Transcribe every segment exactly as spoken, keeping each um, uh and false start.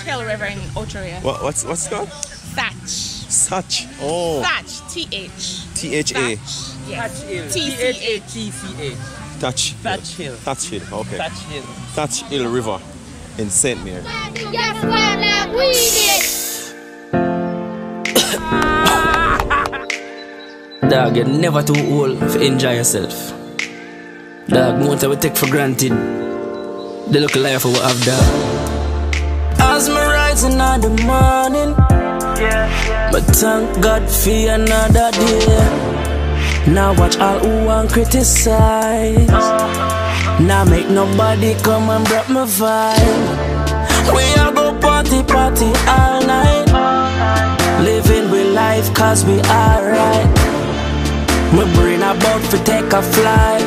Thatch Hill River in Ocho Rios. What, what's what's it called? Thatch. Thatch. Oh. Thatch. T H. T H A. Thatch Hill. T H A T C H. Thatch. Thatch Hill. Thatch Hill. Okay. Thatch Hill. Thatch Hill River in Saint Mary. Yes, well, we did. Dog, you're never too old to enjoy yourself. Dog, most of we take for granted the little life we have, dog. As me rising in the morning, yeah, yeah. But thank God for another day. Now watch all who want criticize. Uh-huh. Now make nobody come and break my vibe. We all go party, party all night. Uh-huh. Living with life cause we alright. My brain about to take a flight.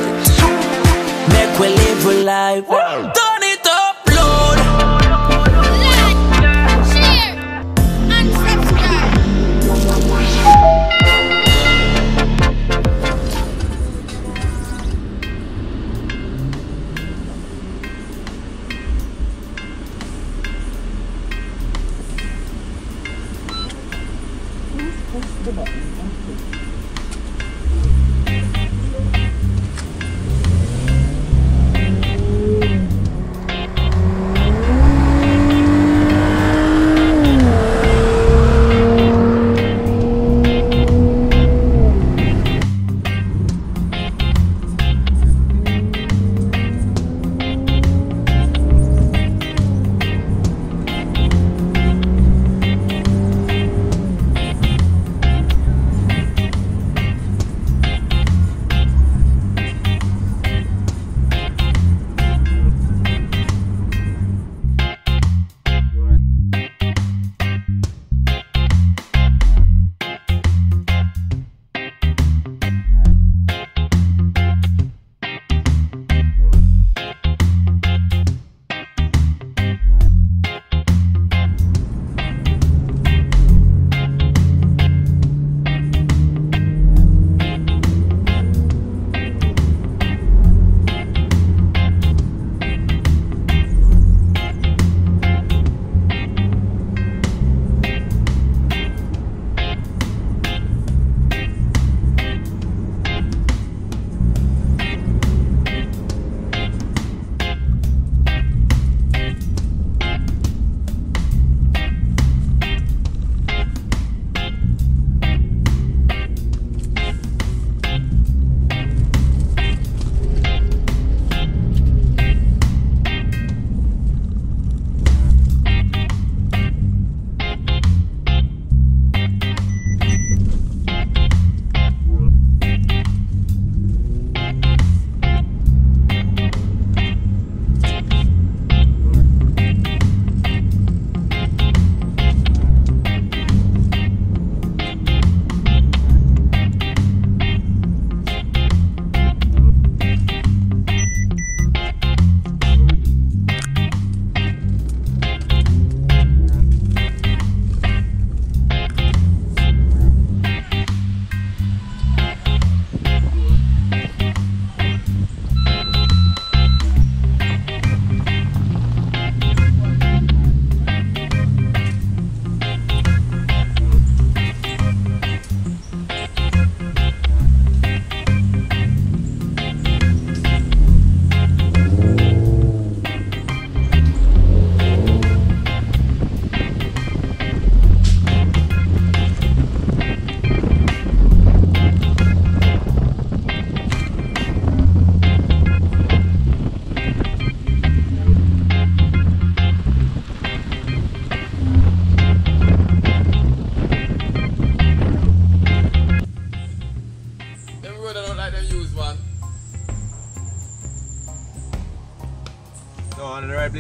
Make we live a life. Turn it up, Lord. Like, share, and subscribe. Place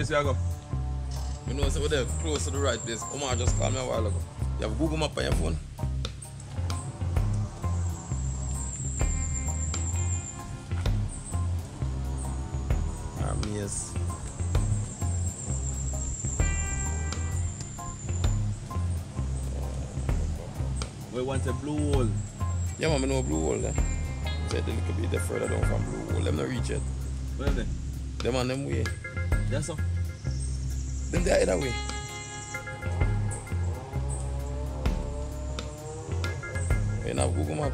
we go. You know, so we're there, close to the right place. Omar just called me a while ago. You have Google Map on your phone? Um, yes. We want a blue hole. Yeah, man, we know a blue hole there. It's a little bit further down from blue hole. Let me not reach it. Where are they? Them on them way. Yes, sir. Them there either way. and I'll Google Map.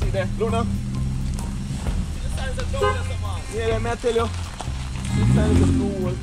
See there, look now. Yeah, let me tell you. This side is a blue wall.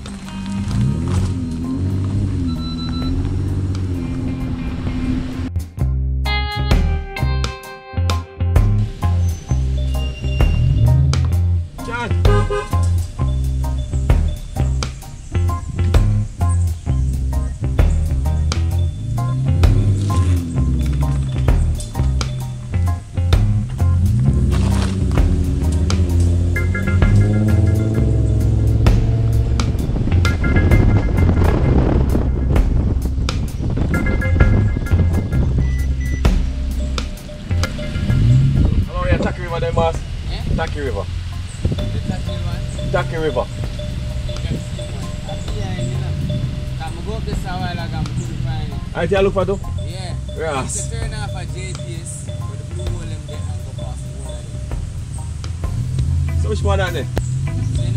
Thatch Hill River. The Thatch Hill one? Thatch Hill River. I'm go up this hour like I'm pretty fine. I tell you for do? Yeah. Yes. It's a turn off at J T S with the blue hole and get and go past the water. So which one that there? You know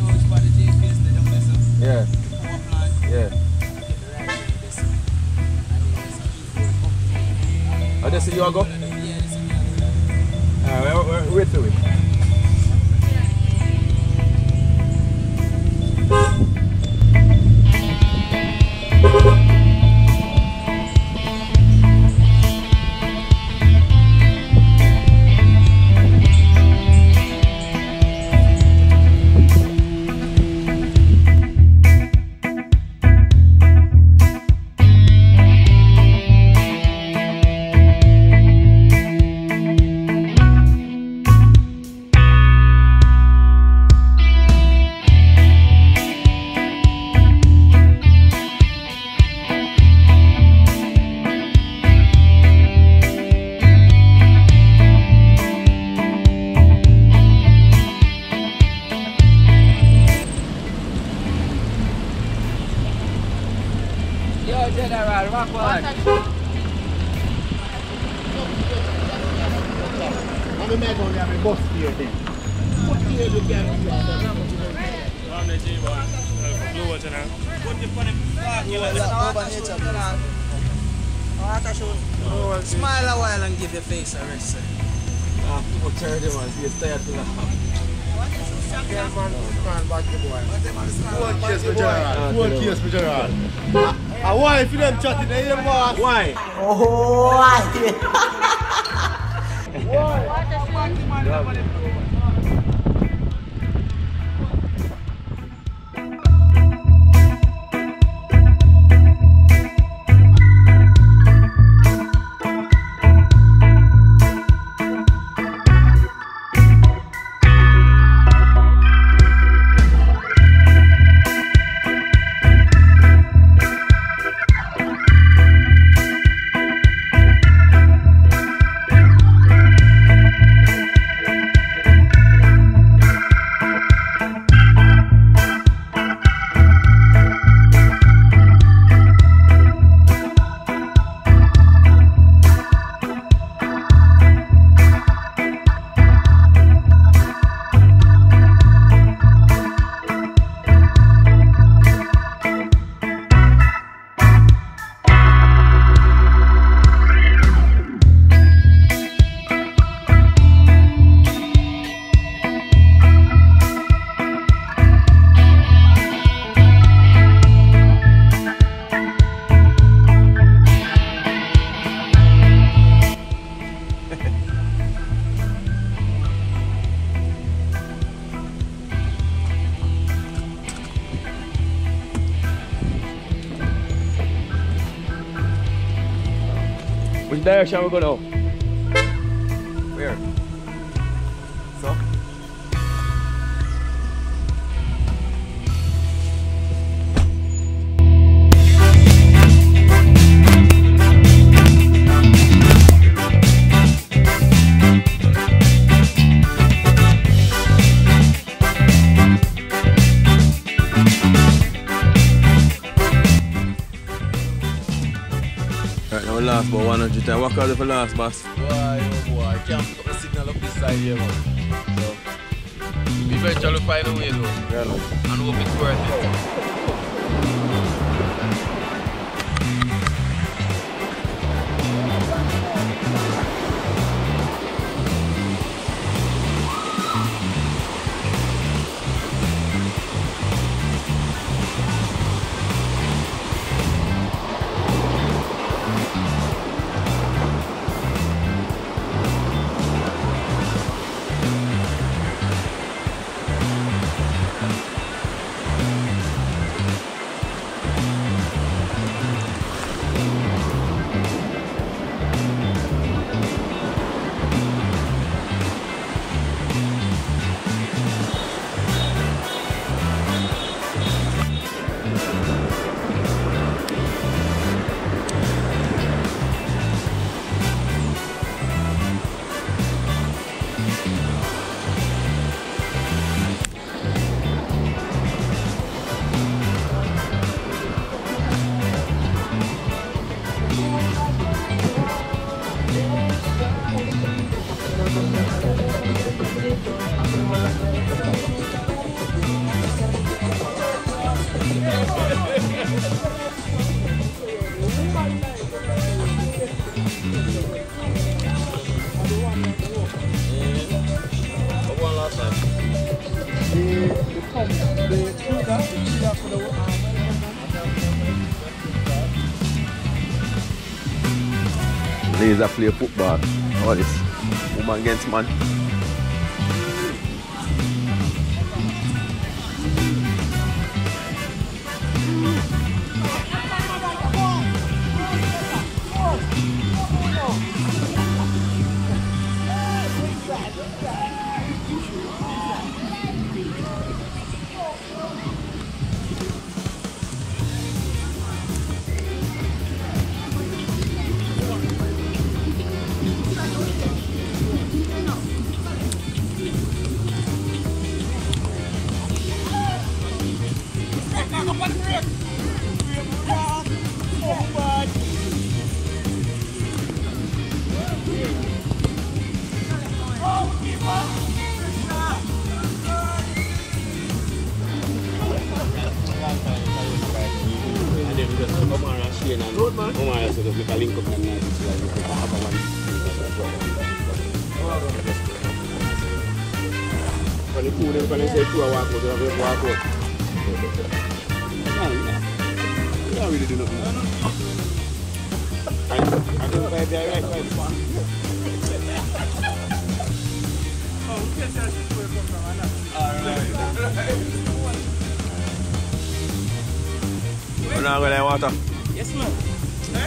which part of J T S they don't mess up? Yeah. Come plan. Yeah. Get the right way this one. And then just keep going up there. Oh, this is your go? Yeah, this is your go. Alright, wait till it. Smile a while and give your face a rest, sir. Ah, people tired of it, you're tired of it. Yeah, man, stand back the boy. One case for General. One case for General. Ah, why? If you don't chat it, you boss. Why? Oh, why? Why? Why the man? Which direction we gonna go? Where? So? Last but one hundred times. What called it for last, boss? Boy, oh boy, I can't pick up the signal up this side here, man. So, we eventually find a way, though. Yeah, no. And hope it's worth Ladies that play football, all this woman against man. Come, come, come. You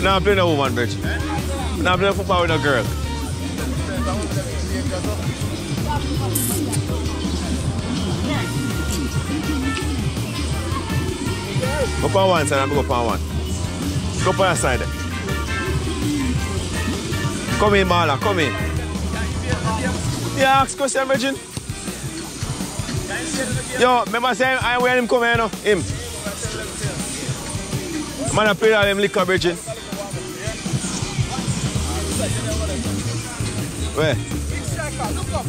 I'm not playing a woman, bitch. I'm not playing football with a girl. Go for one side and go for one. Go for your side. Come in, Marla, come in. Yeah, ask question, virgin. Yo, remember saying I wear him come here, no? Him. Man, I played all them liquor, virgin. Where? Big striker, look up.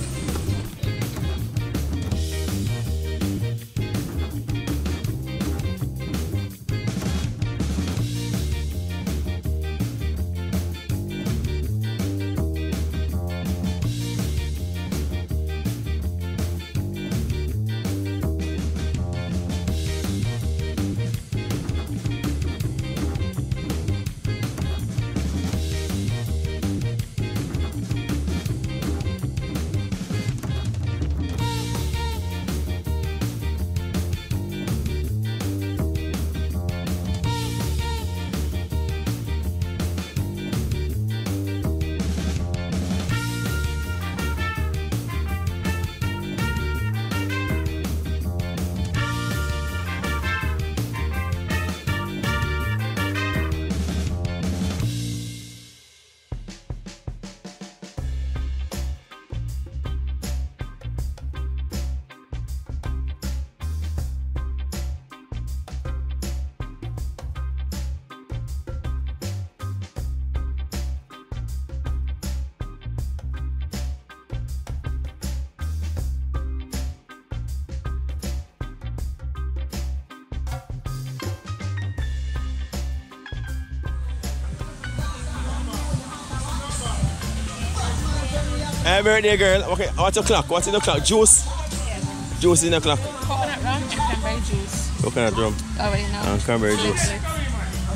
Happy birthday, girl. Okay, what's o'clock? What's in o'clock? Juice? Yes. Juice in o'clock. Coconut rum and cranberry juice. Coconut rum. Oh, wait, no. And cranberry juice.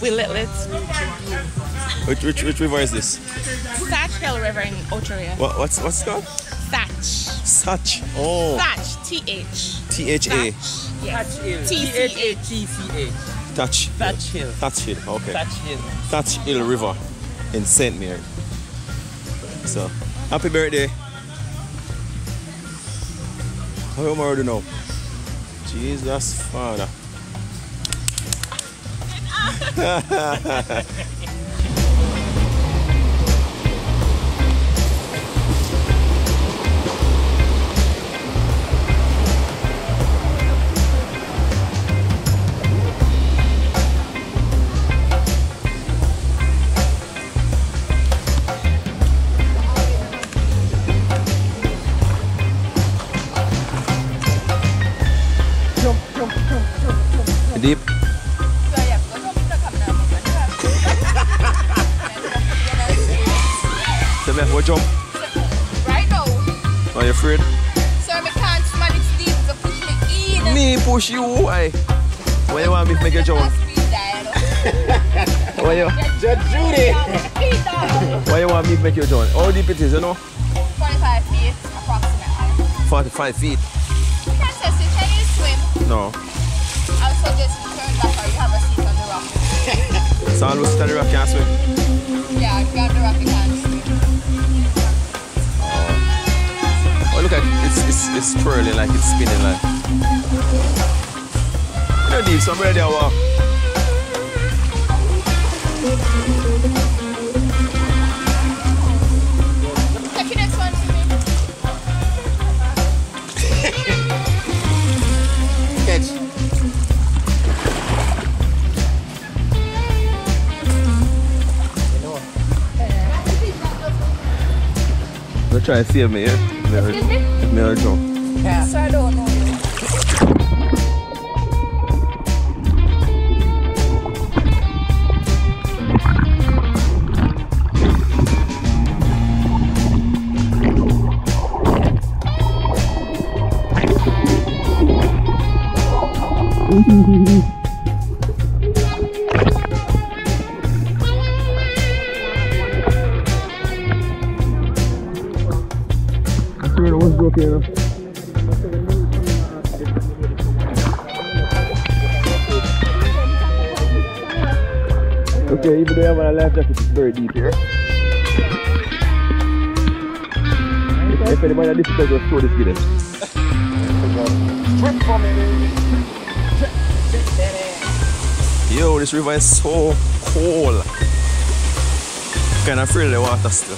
We lit lit. Which, which, which river is this? Thatch Hill River in Ocho Rios. What, what's, what's it called? Thatch. Thatch. Oh. Thatch. T H. T H A. T H A T C H. Thatch. Thatch Hill. Thatch Hill. Okay. Thatch Hill. Thatch Hill River in Saint Mary. So, happy birthday. How am I already now? Jesus, Father. Deep. Tell me, what jump? Right now. Are you afraid? Sir, I can't manage deep, so push me in. Me push you? Why? Why you want me to make you jump? Why you? Judge Judy! Why you want me to make you jump? How deep it is, you know? forty-five feet, approximately. forty-five feet? You can't say, so can you swim? No. I suggest you turn back or you have a seat on the rock. So I'll sit on the rock, can't swim? Yeah, if you have the rock, you can't swim. Oh, look at it, it's, it's, it's twirling, like it's spinning. Like. You know, deep, so I'm ready to walk. Take your next one for me. Catch. They're trying to see me, yeah? Never, excuse me? Never yeah. So I don't know. Okay, no. Okay, even though I have a life jacket, it's very deep here. Yeah? If anybody has difficulty, just throw this video. Yo, this river is so cold. I kind of feel the water still.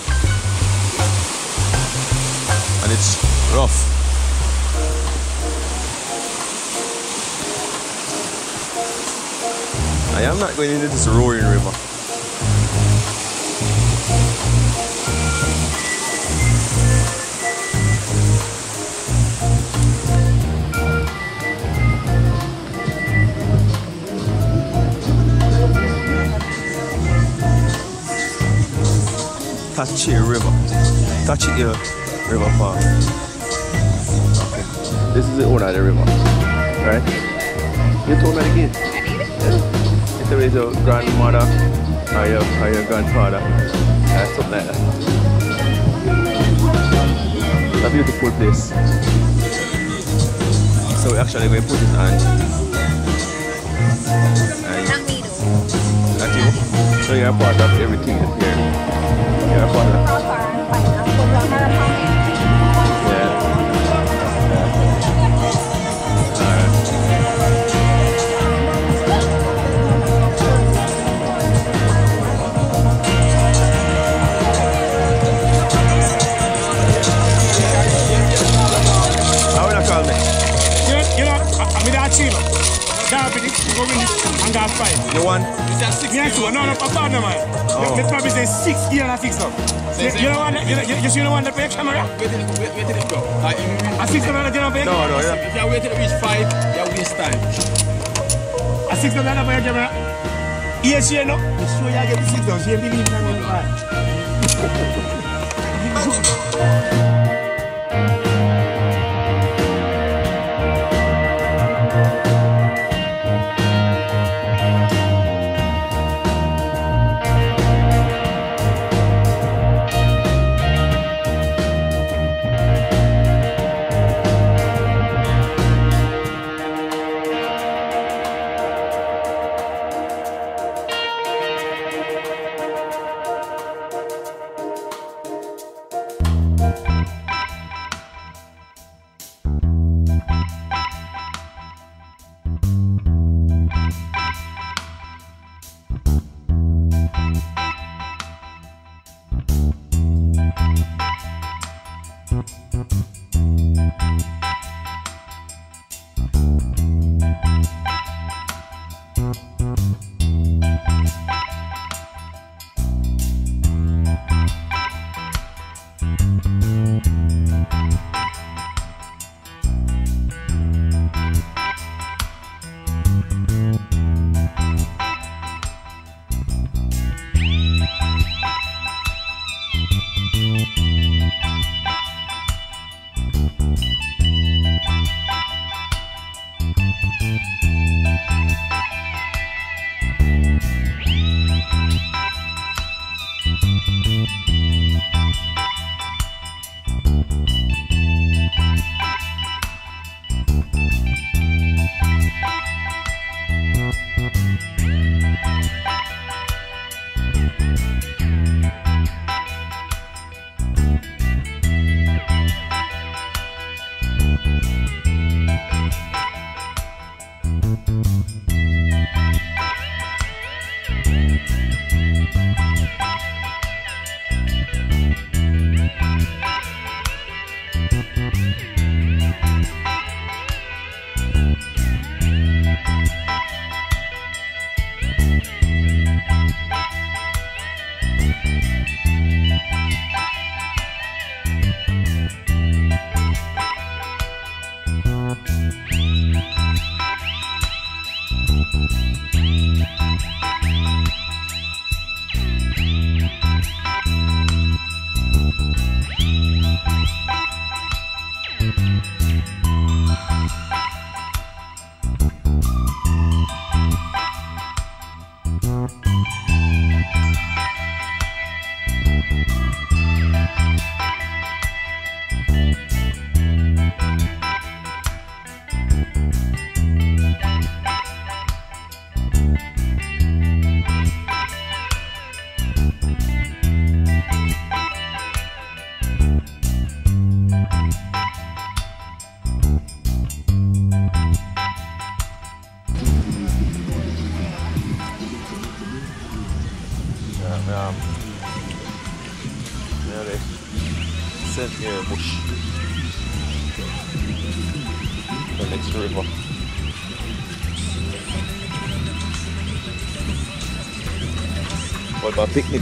And it's rough. I am not going into this roaring river. Thatch Hill River. Thatch Hill River Park. This is the owner of the river, right? You told me the kid. I need it. Yeah. It's always your grandmother or your, or your grandfather, or something like that. It's a beautiful place. So we actually going to put it on. Not me though. Not you? So you're a part of everything here. You're a part of you want? It's six. Yeah, two. No, no, pardon me, man. Oh. Let's probably say six. Here and six now. You, you don't want that? You, you, you don't want that for your camera? Wait till it, wait, wait till it go. Uh, a six dollars for your camera? No, no, yeah. If you wait till it reach five, you waste time. A six dollars for your camera? Yes, you know. Show you get the six dollars. You believe in that one, man. A picnic,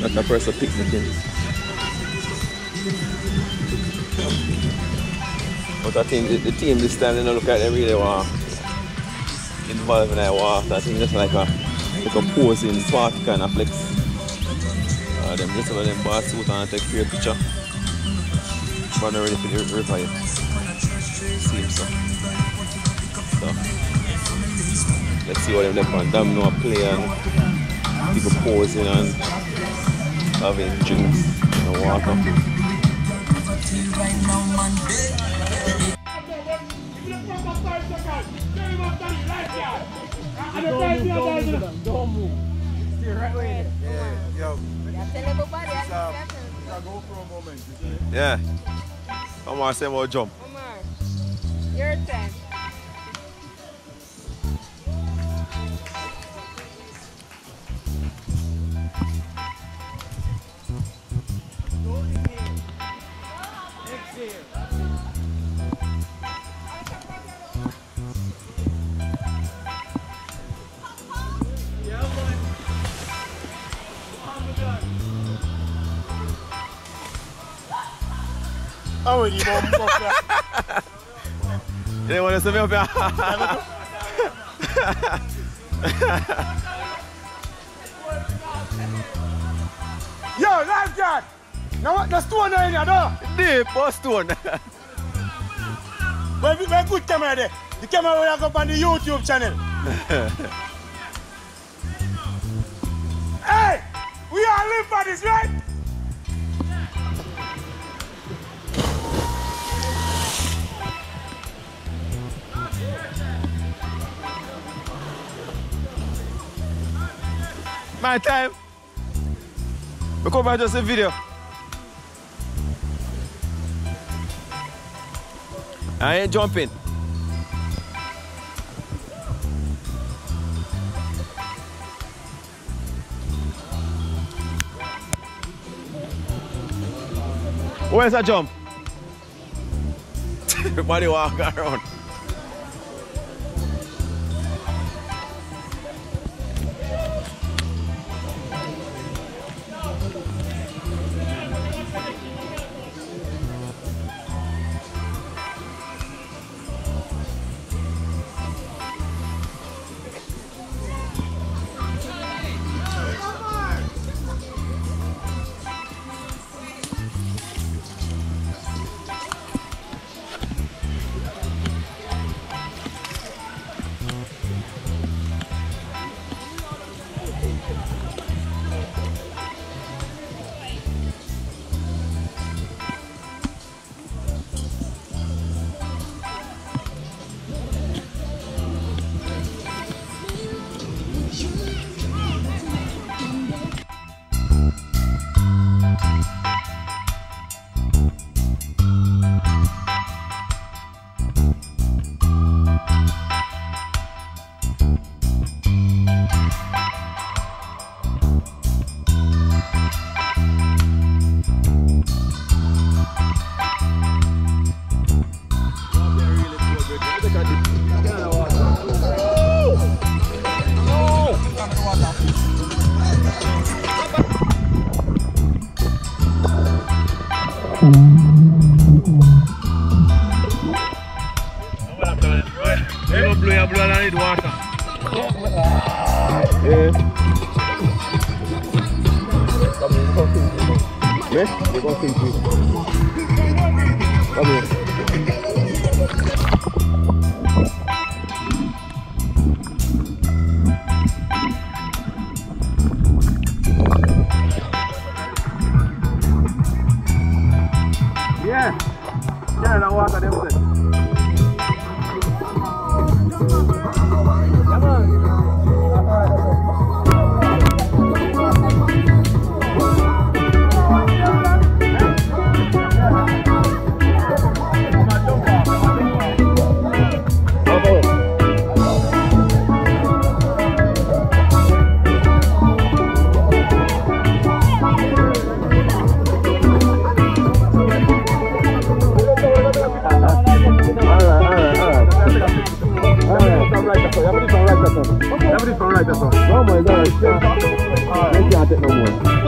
not the first picnic in. But I think the, the team this time, they don't look like they really want involved in that water. I think that's like a, like a posing party kind of flex. Uh, them just have them bar suit and take a picture. But they're ready for the river yet. Seems so. So, let's see what them left on. Damn, no play and people pausing and having drinks and water. Don't move. Stay right away. Yeah, yo. It's a, it's a GoPro moment. Yeah. Omar, say more jump. Omar, your turn. I would even they want to send me up here. Yo, lifeguard! No, the stone in here, no? Deep, but stone. Where is good camera there? The camera will go up on the YouTube channel. Hey! We all live for this, right? My time. We come back just a video. I ain't jumping. Where's that jump? Everybody walk around. All right, that's all. Oh my God, I can't take no more.